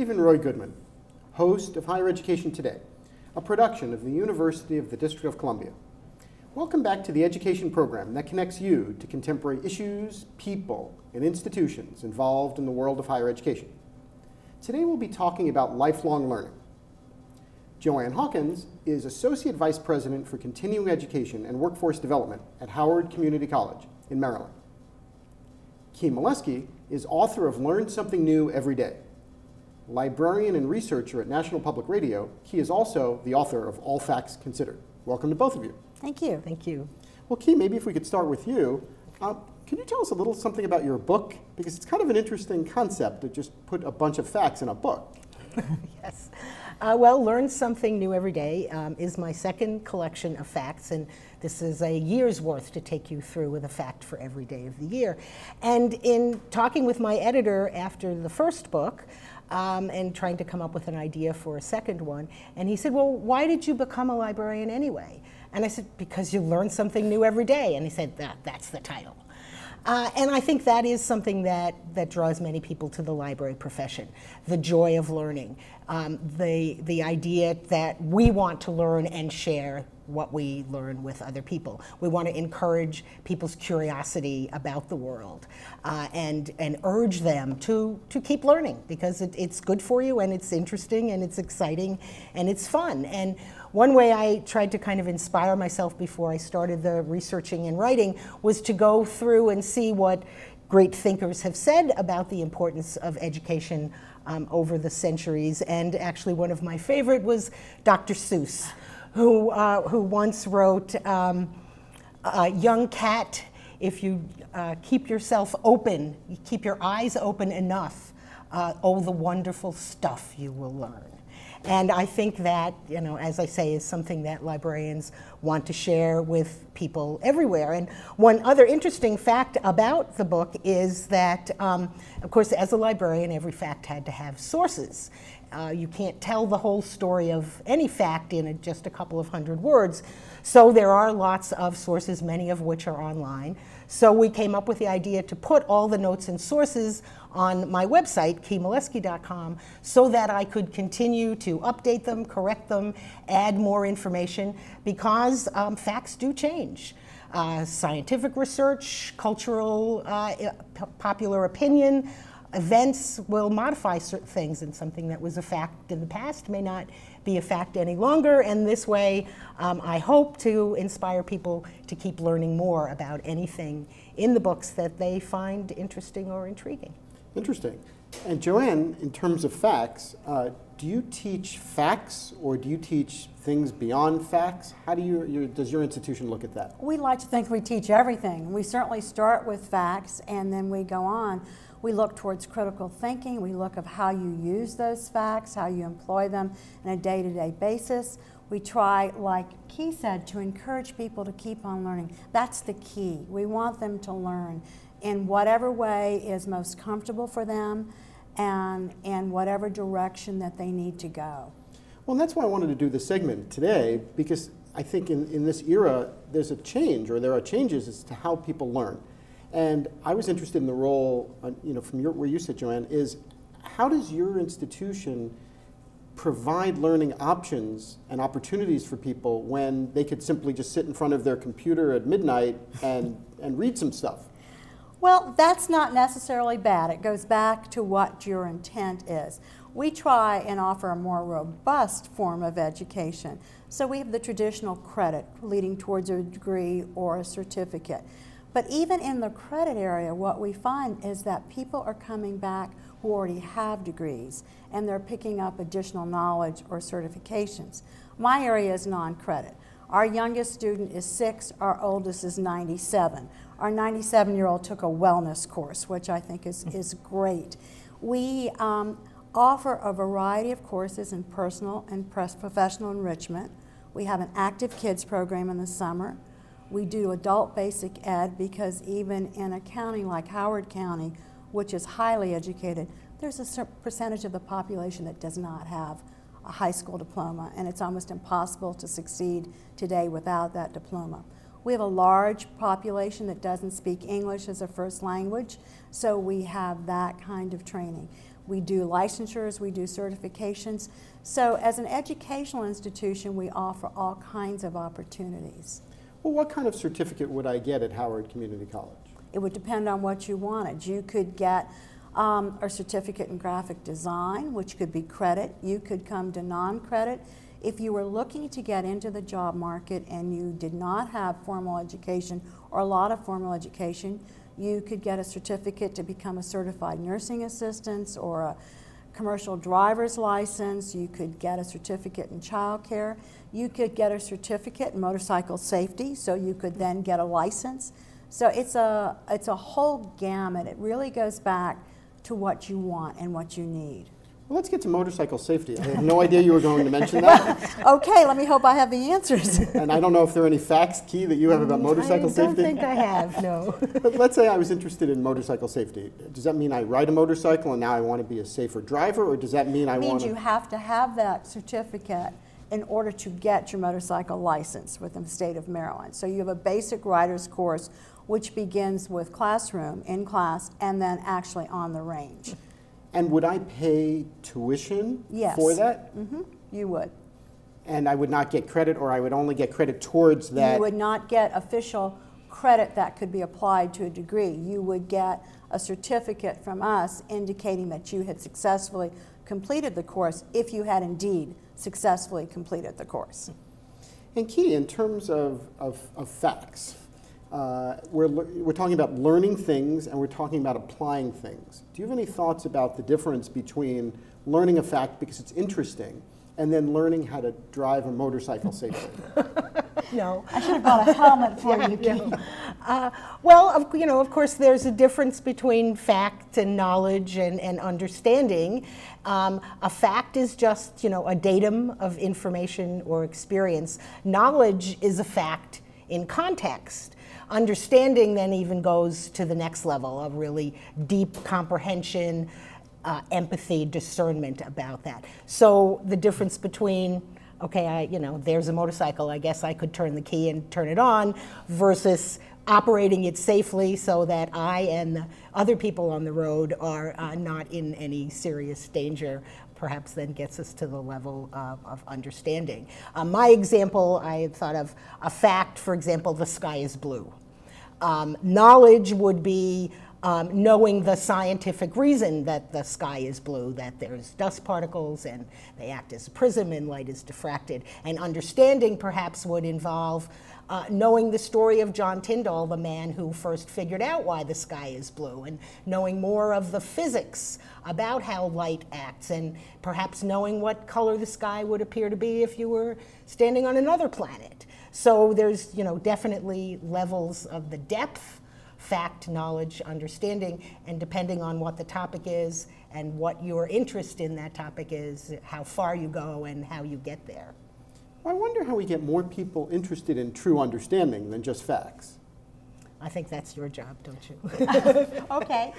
Steven Roy Goodman, host of Higher Education Today, a production of the University of the District of Columbia. Welcome back to the education program that connects you to contemporary issues, people, and institutions involved in the world of higher education. Today we'll be talking about lifelong learning. JoAnn Hawkins is Associate Vice President for Continuing Education and Workforce Development at Howard Community College in Maryland. Kee Malesky is author of Learn Something New Every Day. Librarian and researcher at National Public Radio, Kee is also the author of All Facts Considered. Welcome to both of you. Thank you. Thank you. Well, Kee, maybe if we could start with you. Can you tell us a little something about your book? Because it's kind of an interesting concept to just put a bunch of facts in a book. Yes. Well, Learn Something New Every Day is my second collection of facts, and this is a year's worth to take you through with a fact for every day of the year. And in talking with my editor after the first book, and trying to come up with an idea for a second one, and he said, well, why did you become a librarian anyway? And I said, because you learn something new every day. And he said, that's the title. And I think that is something that draws many people to the library profession, the joy of learning, the idea that we want to learn and share what we learn with other people. We want to encourage people's curiosity about the world and urge them to keep learning, because it's good for you, and it's interesting, and it's exciting, and it's fun. And one way I tried to kind of inspire myself before I started the researching and writing was to go through and see what great thinkers have said about the importance of education over the centuries. And actually one of my favorite was Dr. Seuss, who once wrote, young cat, if you keep yourself open, you keep your eyes open enough, oh, the wonderful stuff you will learn. And I think that, you know, as I say, is something that librarians want to share with people everywhere. And one other interesting fact about the book is that, of course, as a librarian, every fact had to have sources. You can't tell the whole story of any fact in just a couple of hundred words. So there are lots of sources, many of which are online. So we came up with the idea to put all the notes and sources on my website, keemalesky.com, so that I could continue to update them, correct them, add more information, because facts do change. Scientific research, cultural, popular opinion, events will modify certain things, and something that was a fact in the past may not be a fact any longer. And this way, I hope to inspire people to keep learning more about anything in the books that they find interesting or intriguing. Interesting. And JoAnn, in terms of facts, do you teach facts, or do you teach things beyond facts? How do does your institution look at that? We like to think we teach everything. We certainly start with facts, and then we go on. We look towards critical thinking. We look at how you use those facts, how you employ them on a day-to-day basis. We try, like Kee said, to encourage people to keep on learning. That's the key. We want them to learn in whatever way is most comfortable for them and in whatever direction that they need to go. Well, that's why I wanted to do this segment today, because I think in this era there's a change, or there are changes as to how people learn. And I was interested in the role, you know, from where you sit, JoAnn, is how does your institution provide learning options and opportunities for people when they could simply just sit in front of their computer at midnight and read some stuff? Well, that's not necessarily bad. It goes back to what your intent is. We try and offer a more robust form of education. So we have the traditional credit leading towards a degree or a certificate. But even in the credit area, what we find is that people are coming back who already have degrees, and they're picking up additional knowledge or certifications. My area is non-credit. Our youngest student is 6, our oldest is 97. Our 97-year-old took a wellness course, which I think is great. We offer a variety of courses in personal and professional enrichment. We have an active kids program in the summer. We do adult basic ed, because even in a county like Howard County, which is highly educated, there's a certain percentage of the population that does not have a high school diploma, and it's almost impossible to succeed today without that diploma. We have a large population that doesn't speak English as a first language, so we have that kind of training. We do licensures, we do certifications. So as an educational institution, we offer all kinds of opportunities. Well, what kind of certificate would I get at Howard Community College? It would depend on what you wanted. You could get a certificate in graphic design, which could be credit. You could come to non-credit. If you were looking to get into the job market and you did not have formal education or a lot of formal education, you could get a certificate to become a certified nursing assistant or a commercial driver's license. You could get a certificate in child care. You could get a certificate in motorcycle safety, so you could then get a license. So it's a whole gamut. It really goes back to what you want and what you need. Well, let's get to motorcycle safety. I had no idea you were going to mention that. Well, okay, let me hope I have the answers. And I don't know if there are any facts, Kee, that you have about motorcycle safety. I don't think I have, no. But let's say I was interested in motorcycle safety. Does that mean I ride a motorcycle and now I want to be a safer driver, or does that mean I want to... It means you have to have that certificate in order to get your motorcycle license within the state of Maryland. So you have a basic rider's course, which begins with classroom, in class, and then actually on the range. And would I pay tuition for that? Mm-hmm. You would. And I would not get credit, or I would only get credit towards that? You would not get official credit that could be applied to a degree. You would get a certificate from us indicating that you had successfully completed the course, if you had indeed successfully completed the course. And Kee, in terms of facts, we're talking about learning things and we're talking about applying things. Do you have any thoughts about the difference between learning a fact because it's interesting and then learning how to drive a motorcycle safely? No. I should have bought a helmet for you, Kee. Yeah. Well, of course, there's a difference between fact and knowledge and understanding. A fact is just, a datum of information or experience. Knowledge is a fact in context. Understanding then even goes to the next level of really deep comprehension, empathy, discernment about that. So the difference between, okay, there's a motorcycle, I guess I could turn the key and turn it on, versus operating it safely so that I and the other people on the road are not in any serious danger, perhaps then gets us to the level of understanding. My example, I had thought of a fact, for example, the sky is blue. Knowledge would be knowing the scientific reason that the sky is blue, that there's dust particles and they act as a prism and light is diffracted. And understanding perhaps would involve knowing the story of John Tyndall, the man who first figured out why the sky is blue, and knowing more of the physics about how light acts, and perhaps knowing what color the sky would appear to be if you were standing on another planet. So there's, definitely levels of the depth, fact, knowledge, understanding, and depending on what the topic is and what your interest in that topic is, how far you go and how you get there. I wonder how we get more people interested in true understanding than just facts. I think that's your job, don't you? Okay.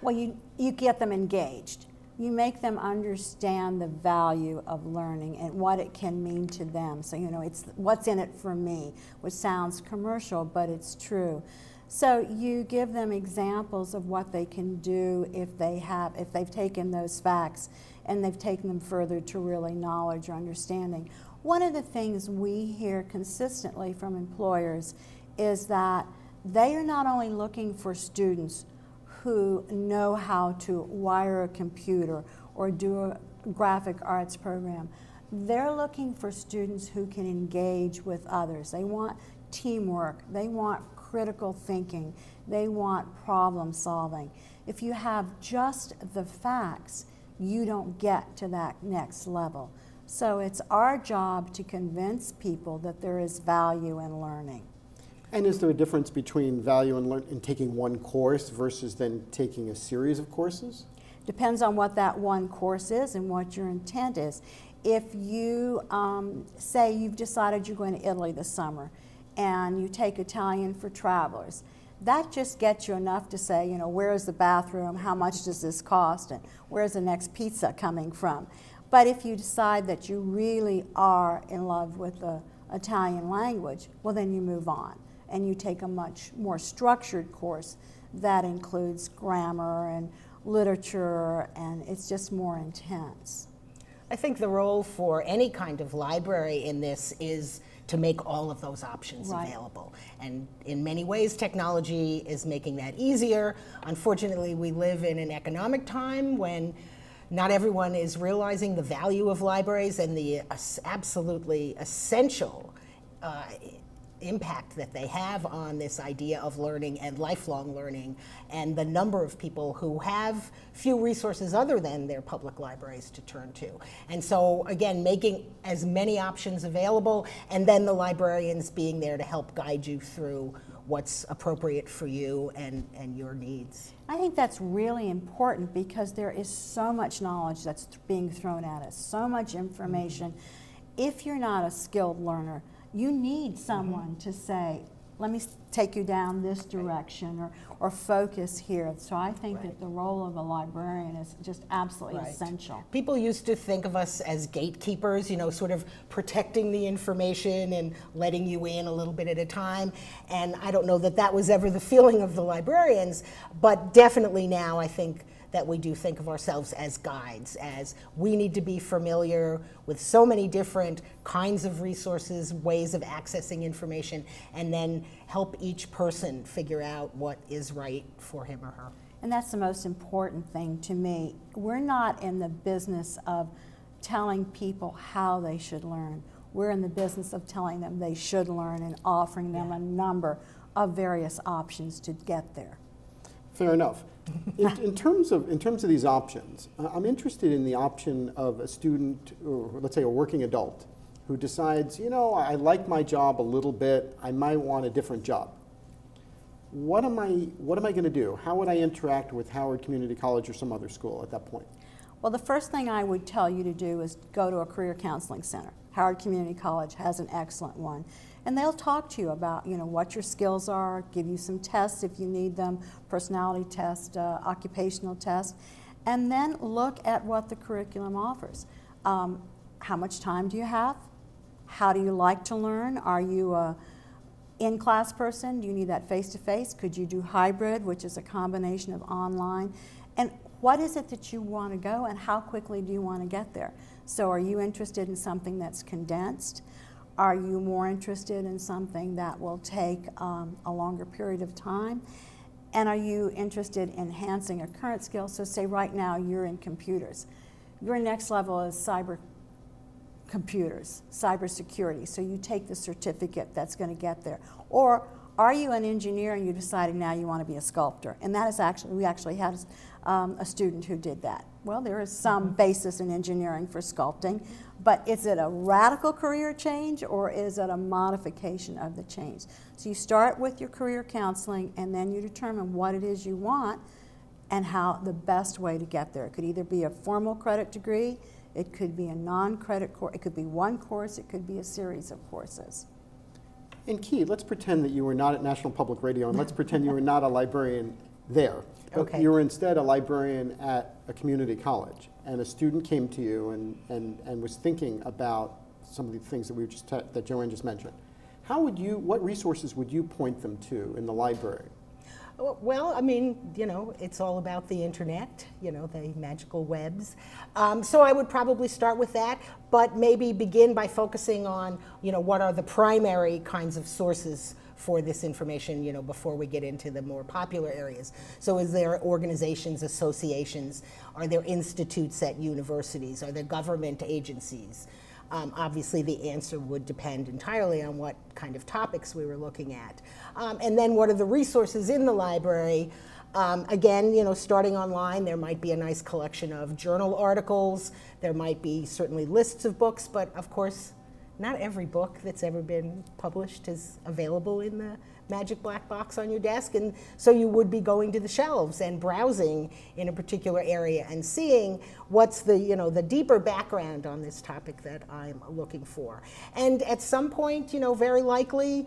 Well, you get them engaged. You make them understand the value of learning and what it can mean to them. So, it's what's in it for me, which sounds commercial, but it's true. So you give them examples of what they can do if they've taken those facts and they've taken them further to really knowledge or understanding. One of the things we hear consistently from employers is that they are not only looking for students who know how to wire a computer or do a graphic arts program. They're looking for students who can engage with others. They want teamwork. They want critical thinking. They want problem solving. If you have just the facts, you don't get to that next level. So it's our job to convince people that there is value in learning. And is there a difference between value in taking one course versus then taking a series of courses? Depends on what that one course is and what your intent is. If you say you've decided you're going to Italy this summer, and you take Italian for Travelers. That just gets you enough to say, where is the bathroom, how much does this cost, and where's the next pizza coming from? But if you decide that you really are in love with the Italian language, well, then you move on, and you take a much more structured course that includes grammar and literature, and it's just more intense. I think the role for any kind of library in this is to make all of those options available. And in many ways, technology is making that easier. Unfortunately, we live in an economic time when not everyone is realizing the value of libraries and the absolutely essential impact that they have on this idea of learning and lifelong learning, and the number of people who have few resources other than their public libraries to turn to. And so again, making as many options available, and then the librarians being there to help guide you through what's appropriate for you and your needs. I think that's really important because there is so much knowledge that's being thrown at us, so much information. If you're not a skilled learner, you need someone to say, let me take you down this direction, or focus here. So I think that the role of a librarian is just absolutely essential. People used to think of us as gatekeepers, you know, sort of protecting the information and letting you in a little bit at a time. And I don't know that that was ever the feeling of the librarians, but definitely now I think that we do think of ourselves as guides, as we need to be familiar with so many different kinds of resources, ways of accessing information, and then help each person figure out what is right for him or her. And that's the most important thing to me. We're not in the business of telling people how they should learn. We're in the business of telling them they should learn and offering them a number of various options to get there. Fair enough. In terms of these options, I'm interested in the option of a student, or let's say a working adult, who decides, you know, I like my job a little bit, I might want a different job. What am I going to do? How would I interact with Howard Community College or some other school at that point? Well, the first thing I would tell you to do is go to a career counseling center. Howard Community College has an excellent one. And they'll talk to you about, you know, what your skills are, give you some tests if you need them, personality test, occupational test, and then look at what the curriculum offers. How much time do you have? How do you like to learn? Are you an in-class person? Do you need that face-to-face? Could you do hybrid, which is a combination of online? And what is it that you want to go, and how quickly do you want to get there? So are you interested in something that's condensed? Are you more interested in something that will take a longer period of time? And are you interested in enhancing a current skill? So say right now you're in computers. Your next level is cyber computers, cybersecurity. So you take the certificate that's going to get there. Or are you an engineer and you decided now you want to be a sculptor? And that is actually, we actually had a student who did that. Well, there is some basis in engineering for sculpting, but is it a radical career change, or is it a modification of the change? So you start with your career counseling, and then you determine what it is you want and how the best way to get there. It could either be a formal credit degree, it could be a non-credit course, it could be one course, it could be a series of courses. And Kee, let's pretend that you were not at National Public Radio, and let's pretend you were not a librarian there. Okay. You were instead a librarian at a community college, and a student came to you and was thinking about some of the things that we were just that JoAnn just mentioned. How would you? What resources would you point them to in the library? Well, I mean, you know, it's all about the internet, you know, the magical webs. So I would probably start with that, but maybe begin by focusing on, you know, what are the primary kinds of sources for this information, you know, before we get into the more popular areas. So is there organizations, associations? Are there institutes at universities? Are there government agencies? Obviously, the answer would depend entirely on what kind of topics we were looking at. And then what are the resources in the library? Again, you know, starting online, there might be a nice collection of journal articles. There might be certainly lists of books, but of course, not every book that's ever been published is available in the magic black box on your desk, and so you would be going to the shelves and browsing in a particular area and seeing what's the, you know, the deeper background on this topic that I'm looking for. And at some point, you know, very likely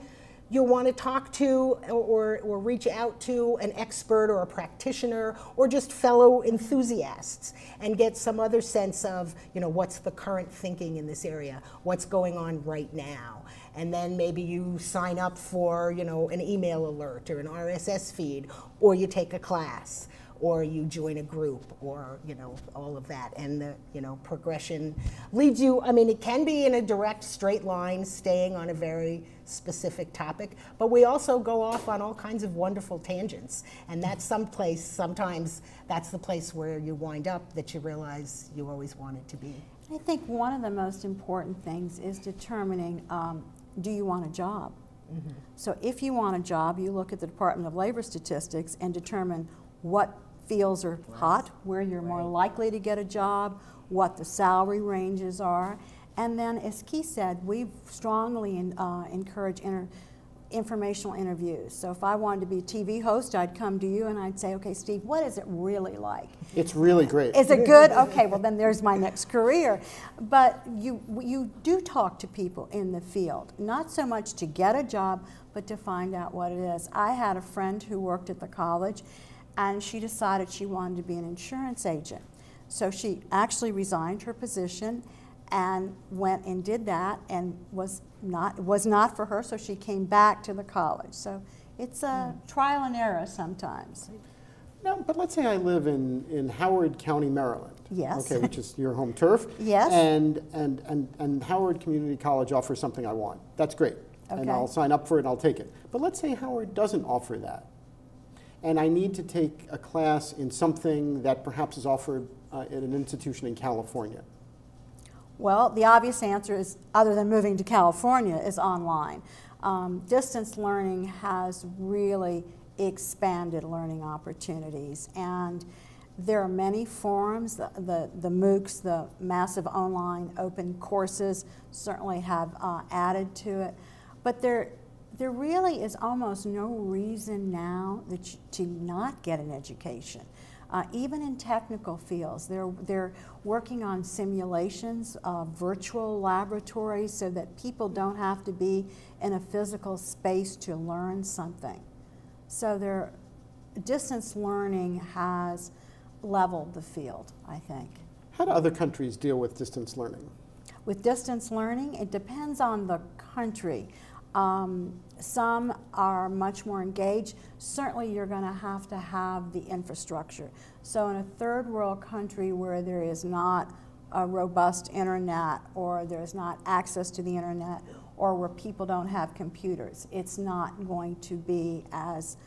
you'll want to talk to or reach out to an expert or a practitioner or just fellow enthusiasts and get some other sense of, you know, what's the current thinking in this area, what's going on right now. And then maybe you sign up for, you know, an email alert or an RSS feed, or you take a class, or you join a group, or all of that. And the progression leads you, I mean, it can be in a direct straight line, staying on a very specific topic, but we also go off on all kinds of wonderful tangents, and that's someplace, sometimes that's the place where you wind up that you realize you always wanted to be. I think one of the most important things is determining, do you want a job? Mm-hmm. So if you want a job, you look at the Department of Labor statistics and determine what fields are hot, where you're more likely to get a job, what the salary ranges are. And then, as Kee said, we strongly encourage informational interviews. So if I wanted to be a TV host, I'd come to you and I'd say, okay, Steve, what is it really like? It's really great. Is it good? Okay, well then there's my next career. But you do talk to people in the field, not so much to get a job, but to find out what it is. I had a friend who worked at the college, and she decided she wanted to be an insurance agent. So she actually resigned her position and went and did that, and was not for her, so she came back to the college. So it's a trial and error sometimes. No, but let's say I live in Howard County, Maryland. Yes. Okay, which is your home turf. Yes. And Howard Community College offers something I want. That's great. Okay. And I'll sign up for it and I'll take it. But let's say Howard doesn't offer that, and I need to take a class in something that perhaps is offered at an institution in California. Well, the obvious answer is, other than moving to California, is online. Distance learning has really expanded learning opportunities, and there are many forums. The MOOCs, the massive online open courses, certainly have added to it. But there really is almost no reason now that to not get an education. Even in technical fields, they're working on simulations, virtual laboratories, so that people don't have to be in a physical space to learn something. So distance learning has leveled the field, I think. How do other countries deal with distance learning? With distance learning, it depends on the country. Some are much more engaged. Certainly you're going to have the infrastructure. So in a third world country where there is not a robust internet, or there's not access to the internet, or where people don't have computers, it's not going to be as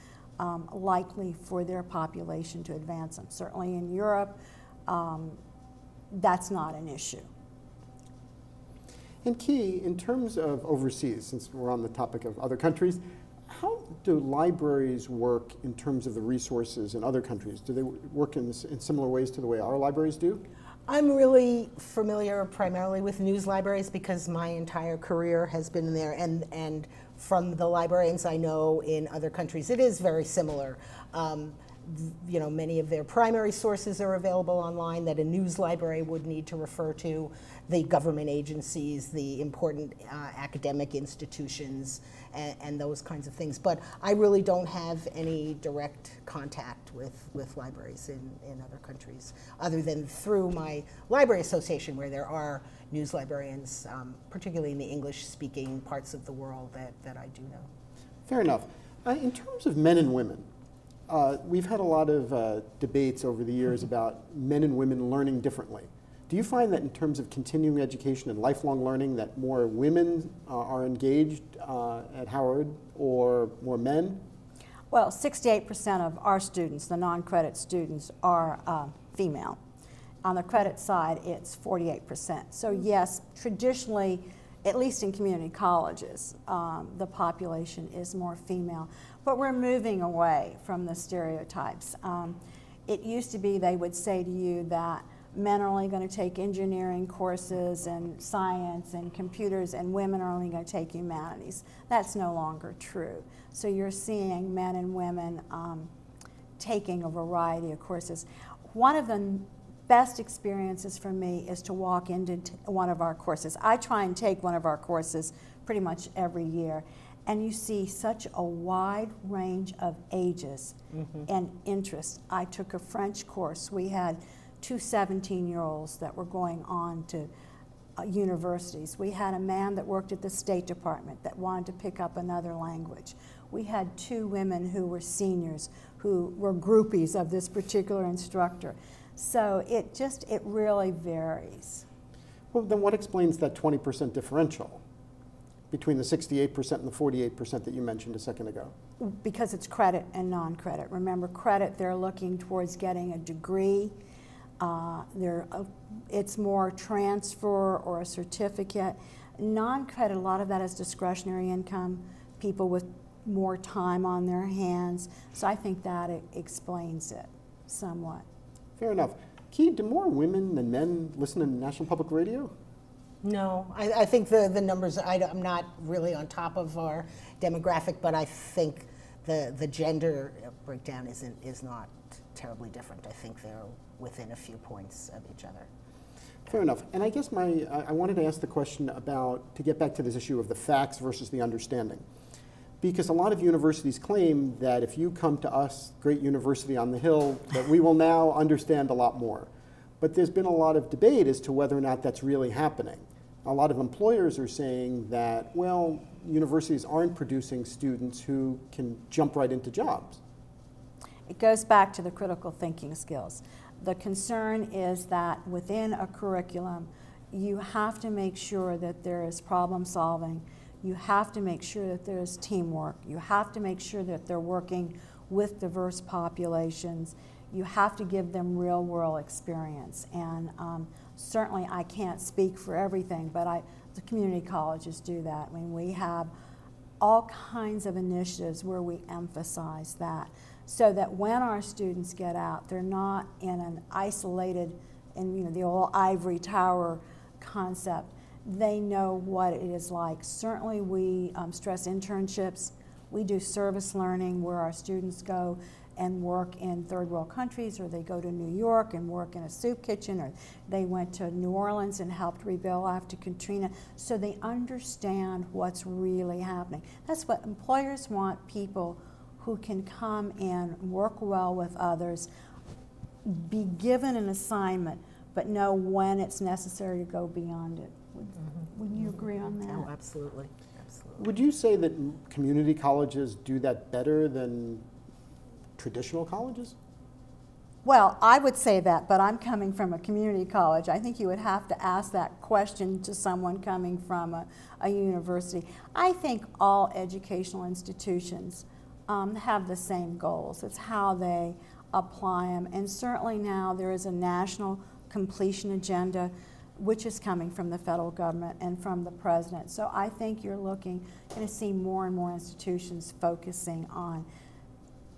likely for their population to advance them. Certainly in Europe, that's not an issue. And Kee, in terms of overseas, since we're on the topic of other countries, how do libraries work in terms of the resources in other countries? Do they work in similar ways to the way our libraries do? I'm really familiar primarily with news libraries because my entire career has been there, and from the librarians I know in other countries, it is very similar. Many of their primary sources are available online that a news library would need to refer to, the government agencies, the important academic institutions, and those kinds of things. But I really don't have any direct contact with libraries in other countries, other than through my library association, where there are news librarians, particularly in the English-speaking parts of the world that I do know. Fair enough. In terms of men and women, we've had a lot of debates over the years about men and women learning differently. Do you find that in terms of continuing education and lifelong learning that more women are engaged at Howard, or more men? Well, 68% of our students, the non-credit students, are female. On the credit side, it's 48%. So yes, traditionally, at least in community colleges, the population is more female. But we're moving away from the stereotypes. It used to be they would say to you that men are only going to take engineering courses and science and computers, and women are only going to take humanities. That's no longer true. So you're seeing men and women taking a variety of courses. One of the best experiences for me is to walk into one of our courses. I try and take one of our courses pretty much every year, and you see such a wide range of ages and interests. I took a French course. We had two 17-year-olds that were going on to universities. We had a man that worked at the State Department that wanted to pick up another language. we had two women who were seniors who were groupies of this particular instructor. So it just, it really varies. Well, then what explains that 20% differential between the 68% and the 48% that you mentioned a second ago? Because it's credit and non-credit. Remember, credit, they're looking towards getting a degree. It's more transfer or a certificate. Non-credit, a lot of that is discretionary income, people with more time on their hands. So I think that it explains it somewhat. Fair enough. Kee, do more women than men listen to National Public Radio? No, I think the numbers, I'm not really on top of our demographic, but I think the gender breakdown is not terribly different. I think they're within a few points of each other. Fair enough. And I guess I wanted to ask the question about, to get back to this issue of the facts versus the understanding. Because a lot of universities claim that if you come to us, great university on the hill, that we will now understand a lot more. But there's been a lot of debate as to whether or not that's really happening. A lot of employers are saying that, well, universities aren't producing students who can jump right into jobs. It goes back to the critical thinking skills. The concern is that within a curriculum, you have to make sure that there is problem solving. You have to make sure that there is teamwork. You have to make sure that they're working with diverse populations. You have to give them real-world experience, and certainly I can't speak for everything, but the community colleges do that. I mean, we have all kinds of initiatives where we emphasize that, so that when our students get out, they're not in an isolated, and you know, the old ivory tower concept. They know what it is like. Certainly, we stress internships. We do service learning where our students go and work in third world countries, or they go to New York and work in a soup kitchen, or they went to New Orleans and helped rebuild after Katrina. So they understand what's really happening. That's what employers want, people who can come and work well with others, be given an assignment, but know when it's necessary to go beyond it. Would you agree on that? Oh, absolutely. Absolutely. Would you say that community colleges do that better than traditional colleges? Well, I would say that, but I'm coming from a community college. I think you would have to ask that question to someone coming from a university. I think all educational institutions have the same goals. It's how they apply them. And certainly now there is a national completion agenda, which is coming from the federal government and from the president. So I think you're going to see more and more institutions focusing on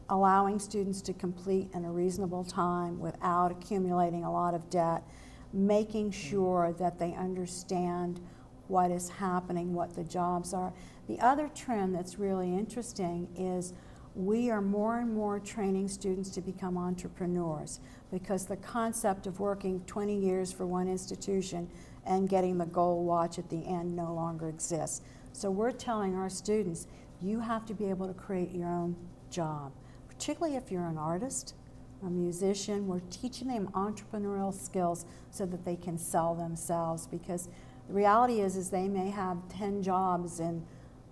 allowing students to complete in a reasonable time without accumulating a lot of debt, making sure that they understand what is happening, what the jobs are. The other trend that's really interesting is we are more and more training students to become entrepreneurs, because the concept of working 20 years for one institution and getting the gold watch at the end no longer exists. So we're telling our students, you have to be able to create your own job, particularly if you're an artist, a musician. We're teaching them entrepreneurial skills so that they can sell themselves, because the reality is they may have 10 jobs in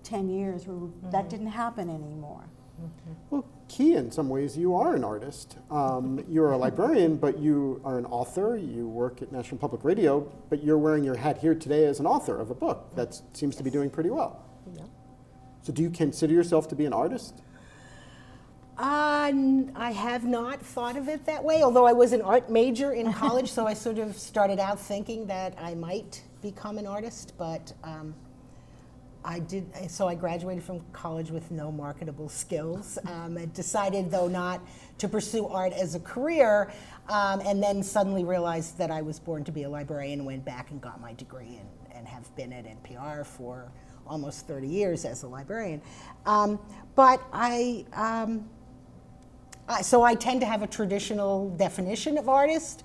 10 years where that didn't happen anymore. Okay. Well, Kee, in some ways, you are an artist. You're a librarian, but you are an author. You work at National Public Radio, but you're wearing your hat here today as an author of a book that seems to be doing pretty well. Yeah. So do you consider yourself to be an artist? I have not thought of it that way, although I was an art major in college, so I sort of started out thinking that I might become an artist, but so I graduated from college with no marketable skills, and decided, though, not to pursue art as a career, and then suddenly realized that I was born to be a librarian, went back and got my degree, and have been at NPR for almost 30 years as a librarian. So I tend to have a traditional definition of artist,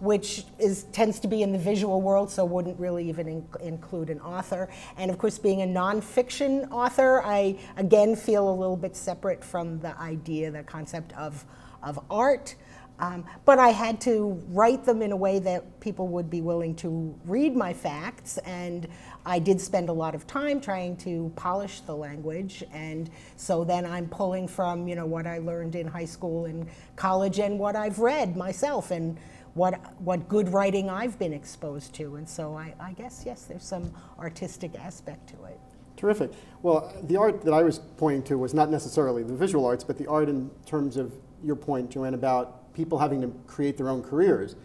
which tends to be in the visual world, so wouldn't really even include an author. And of course, being a nonfiction author, I again feel a little bit separate from the idea, the concept of art. But I had to write them in a way that people would be willing to read my facts, and I did spend a lot of time trying to polish the language, and so then I'm pulling from, you know, what I learned in high school and college and what I've read myself and what good writing I've been exposed to, and so I guess, yes, there's some artistic aspect to it. Terrific. Well, the art that I was pointing to was not necessarily the visual arts, but the art in terms of your point, JoAnn, about people having to create their own careers.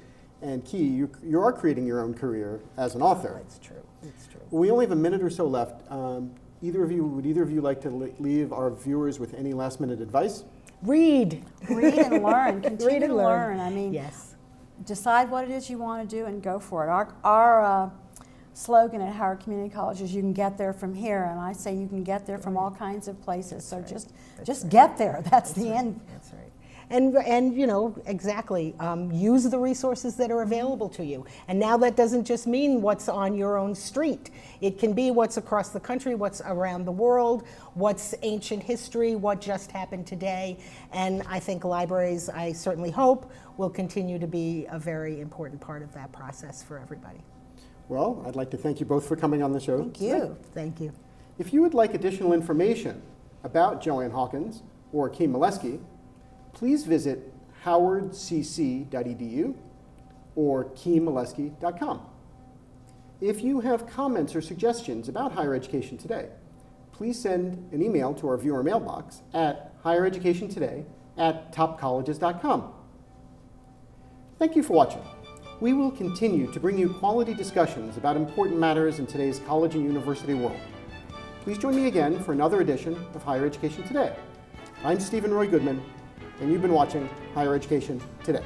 And Kee, you are creating your own career as an author. That's true. It's true. We only have a minute or so left. Would either of you like to leave our viewers with any last minute advice? Read. Read and learn. Continue Read and learn. I mean, yes. Decide what it is you want to do and go for it. Our slogan at Howard Community College is you can get there from here, and I say you can get there from all kinds of places. That's so right. just right. get there. That's the right. end. That's right. And you know, exactly, use the resources that are available to you. And now that doesn't just mean what's on your own street. It can be what's across the country, what's around the world, what's ancient history, what just happened today. And I think libraries, I certainly hope, will continue to be a very important part of that process for everybody. Well, I'd like to thank you both for coming on the show. Thank you. Today. Thank you. If you would like additional information about JoAnn Hawkins or Kee Malesky, please visit howardcc.edu or keemalesky.com. If you have comments or suggestions about Higher Education Today, please send an email to our viewer mailbox at highereducationtoday@topcolleges.com. Thank you for watching. We will continue to bring you quality discussions about important matters in today's college and university world. Please join me again for another edition of Higher Education Today. I'm Steven Roy Goodman, and you've been watching Higher Education Today.